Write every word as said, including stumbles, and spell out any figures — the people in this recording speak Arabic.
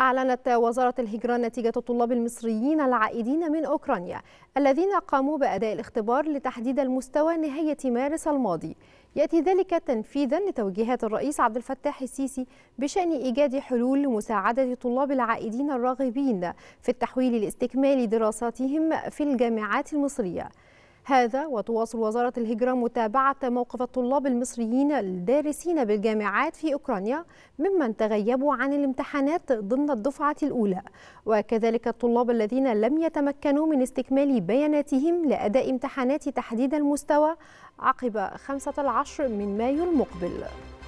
أعلنت وزارة الهجرة نتيجة الطلاب المصريين العائدين من أوكرانيا الذين قاموا بأداء الاختبار لتحديد المستوى نهاية مارس الماضي. يأتي ذلك تنفيذا لتوجيهات الرئيس عبد الفتاح السيسي بشأن إيجاد حلول لمساعدة طلاب العائدين الراغبين في التحويل لاستكمال دراساتهم في الجامعات المصرية. هذا وتواصل وزارة الهجرة متابعة موقف الطلاب المصريين الدارسين بالجامعات في أوكرانيا ممن تغيبوا عن الامتحانات ضمن الدفعة الأولى، وكذلك الطلاب الذين لم يتمكنوا من استكمال بياناتهم لأداء امتحانات تحديد المستوى عقب خمسة عشر من مايو المقبل.